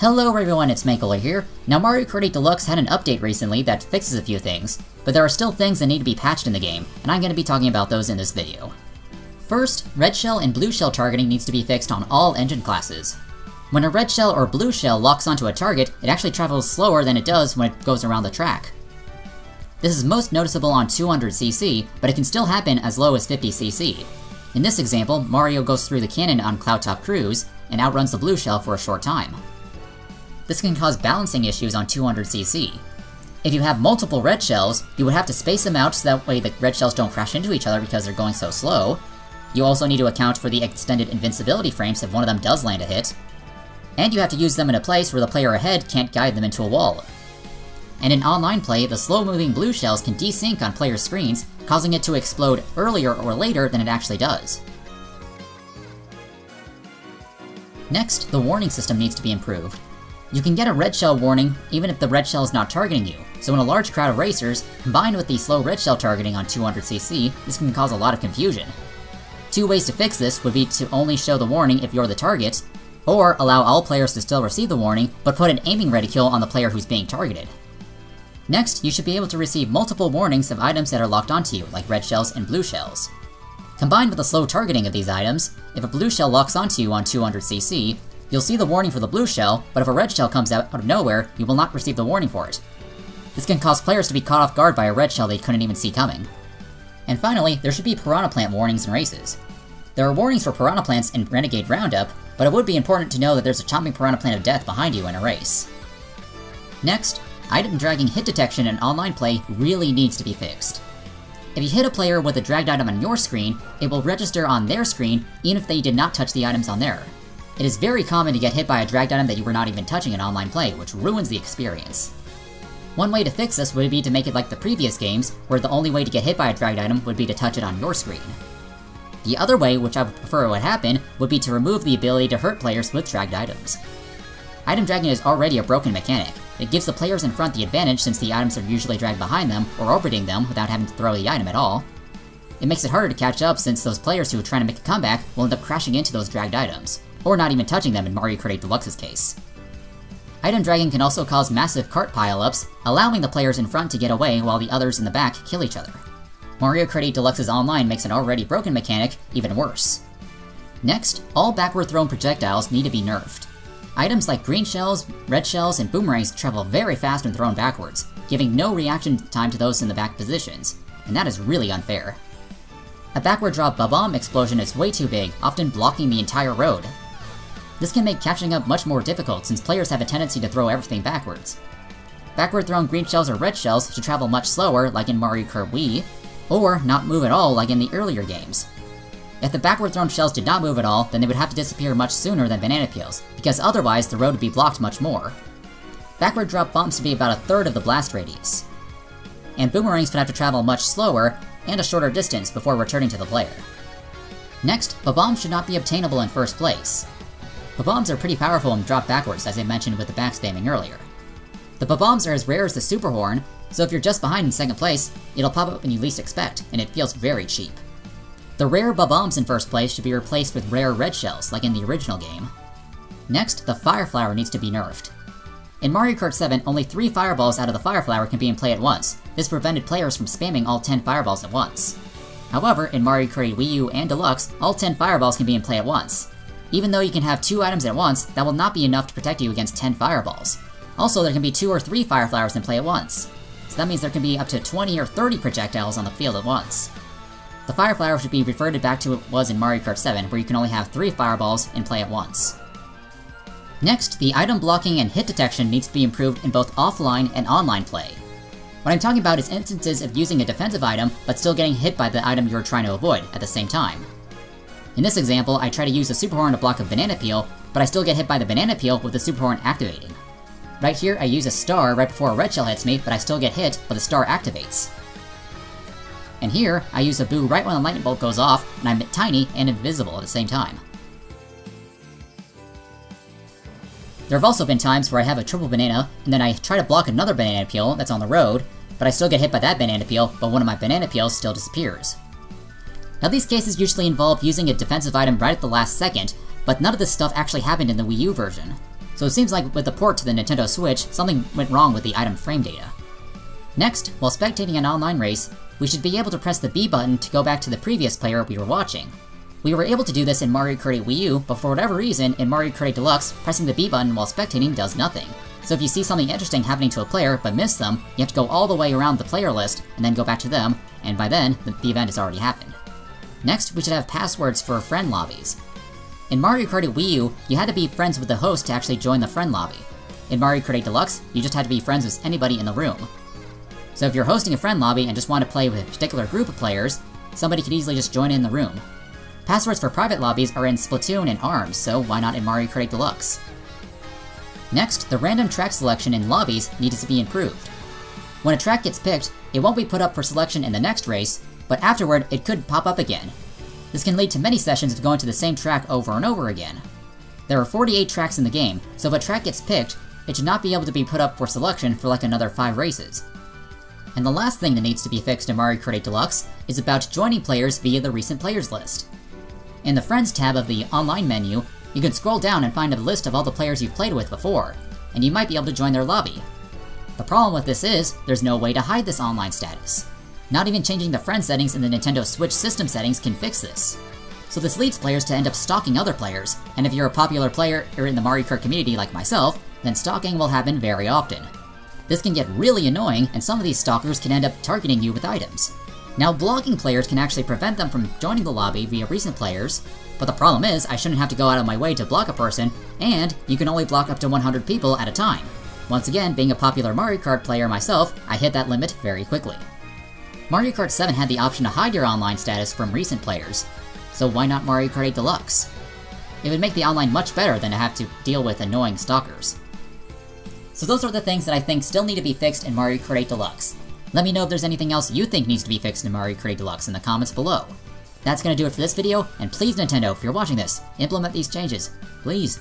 Hello everyone, it's Mankalor here. Now Mario Kart 8 Deluxe had an update recently that fixes a few things, but there are still things that need to be patched in the game, and I'm going to be talking about those in this video. First, red shell and blue shell targeting needs to be fixed on all engine classes. When a red shell or blue shell locks onto a target, it actually travels slower than it does when it goes around the track. This is most noticeable on 200cc, but it can still happen as low as 50cc. In this example, Mario goes through the cannon on Cloudtop Cruise and outruns the blue shell for a short time. This can cause balancing issues on 200cc. If you have multiple red shells, you would have to space them out so that way the red shells don't crash into each other because they're going so slow. You also need to account for the extended invincibility frames if one of them does land a hit. And you have to use them in a place where the player ahead can't guide them into a wall. And in online play, the slow-moving blue shells can desync on player screens, causing it to explode earlier or later than it actually does. Next, the warning system needs to be improved. You can get a red shell warning even if the red shell is not targeting you, so in a large crowd of racers, combined with the slow red shell targeting on 200cc, this can cause a lot of confusion. Two ways to fix this would be to only show the warning if you're the target, or allow all players to still receive the warning, but put an aiming reticule on the player who's being targeted. Next, you should be able to receive multiple warnings of items that are locked onto you, like red shells and blue shells. Combined with the slow targeting of these items, if a blue shell locks onto you on 200cc, you'll see the warning for the blue shell, but if a red shell comes out of nowhere, you will not receive the warning for it. This can cause players to be caught off guard by a red shell they couldn't even see coming. And finally, there should be piranha plant warnings in races. There are warnings for piranha plants in Renegade Roundup, but it would be important to know that there's a chomping piranha plant of death behind you in a race. Next, item dragging hit detection in online play really needs to be fixed. If you hit a player with a dragged item on your screen, it will register on their screen even if they did not touch the items on there. It is very common to get hit by a dragged item that you were not even touching in online play, which ruins the experience. One way to fix this would be to make it like the previous games, where the only way to get hit by a dragged item would be to touch it on your screen. The other way, which I would prefer would happen, would be to remove the ability to hurt players with dragged items. Item dragging is already a broken mechanic. It gives the players in front the advantage since the items are usually dragged behind them or orbiting them without having to throw the item at all. It makes it harder to catch up since those players who are trying to make a comeback will end up crashing into those dragged items, or not even touching them in Mario Kart 8 Deluxe's case. Item dragging can also cause massive cart pileups, allowing the players in front to get away while the others in the back kill each other. Mario Kart 8 Deluxe's online makes an already broken mechanic even worse. Next, all backward thrown projectiles need to be nerfed. Items like green shells, red shells, and boomerangs travel very fast when thrown backwards, giving no reaction time to those in the back positions, and that is really unfair. A backward drop bomb explosion is way too big, often blocking the entire road. This can make catching up much more difficult since players have a tendency to throw everything backwards. Backward thrown green shells or red shells should travel much slower like in Mario Kart Wii, or not move at all like in the earlier games. If the backward thrown shells did not move at all, then they would have to disappear much sooner than banana peels, because otherwise the road would be blocked much more. Backward drop bombs would be about a third of the blast radius. And boomerangs would have to travel much slower and a shorter distance before returning to the player. Next, bombs should not be obtainable in first place. Bombs are pretty powerful when dropped backwards, as I mentioned with the back spamming earlier. The bombs are as rare as the super horn, so if you're just behind in second place, it'll pop up when you least expect, and it feels very cheap. The rare bombs in first place should be replaced with rare red shells, like in the original game. Next, the fire flower needs to be nerfed. In Mario Kart 7, only 3 fireballs out of the fire flower can be in play at once. This prevented players from spamming all 10 fireballs at once. However, in Mario Kart Wii U and Deluxe, all 10 fireballs can be in play at once. Even though you can have 2 items at once, that will not be enough to protect you against 10 fireballs. Also, there can be 2 or 3 fire flowers in play at once. So that means there can be up to 20 or 30 projectiles on the field at once. The fire flower should be reverted back to what it was in Mario Kart 7, where you can only have 3 fireballs in play at once. Next, the item blocking and hit detection needs to be improved in both offline and online play. What I'm talking about is instances of using a defensive item, but still getting hit by the item you're trying to avoid at the same time. In this example, I try to use the super horn to block a banana peel, but I still get hit by the banana peel with the super horn activating. Right here, I use a star right before a red shell hits me, but I still get hit, but the star activates. And here, I use a boo right when the lightning bolt goes off, and I'm tiny and invisible at the same time. There have also been times where I have a triple banana, and then I try to block another banana peel that's on the road, but I still get hit by that banana peel, but one of my banana peels still disappears. Now these cases usually involve using a defensive item right at the last second, but none of this stuff actually happened in the Wii U version. so it seems like with the port to the Nintendo Switch, something went wrong with the item frame data. Next, while spectating an online race, we should be able to press the B button to go back to the previous player we were watching. We were able to do this in Mario Kart 8 Wii U, but for whatever reason, in Mario Kart 8 Deluxe, pressing the B button while spectating does nothing. So if you see something interesting happening to a player but miss them, you have to go all the way around the player list and then go back to them, and by then, the event has already happened. Next, we should have passwords for friend lobbies. In Mario Kart 8 Wii U, you had to be friends with the host to actually join the friend lobby. In Mario Kart 8 Deluxe, you just had to be friends with anybody in the room. So if you're hosting a friend lobby and just want to play with a particular group of players, somebody could easily just join in the room. Passwords for private lobbies are in Splatoon and ARMS, so why not in Mario Kart 8 Deluxe? Next, the random track selection in lobbies needs to be improved. When a track gets picked, it won't be put up for selection in the next race, but afterward it could pop up again. This can lead to many sessions of going to the same track over and over again. There are 48 tracks in the game, so if a track gets picked, it should not be able to be put up for selection for like another 5 races. And the last thing that needs to be fixed in Mario Kart 8 Deluxe is about joining players via the recent players list. In the Friends tab of the online menu, you can scroll down and find a list of all the players you've played with before, and you might be able to join their lobby. The problem with this is, there's no way to hide this online status. Not even changing the friend settings in the Nintendo Switch system settings can fix this. So this leads players to end up stalking other players, and if you're a popular player or in the Mario Kart community like myself, then stalking will happen very often. This can get really annoying, and some of these stalkers can end up targeting you with items. Now blocking players can actually prevent them from joining the lobby via recent players, but the problem is I shouldn't have to go out of my way to block a person, and you can only block up to 100 people at a time. Once again, being a popular Mario Kart player myself, I hit that limit very quickly. Mario Kart 7 had the option to hide your online status from recent players, so why not Mario Kart 8 Deluxe? It would make the online much better than to have to deal with annoying stalkers. So those are the things that I think still need to be fixed in Mario Kart 8 Deluxe. Let me know if there's anything else you think needs to be fixed in Mario Kart 8 Deluxe in the comments below. That's gonna do it for this video, and please Nintendo, if you're watching this, implement these changes, please.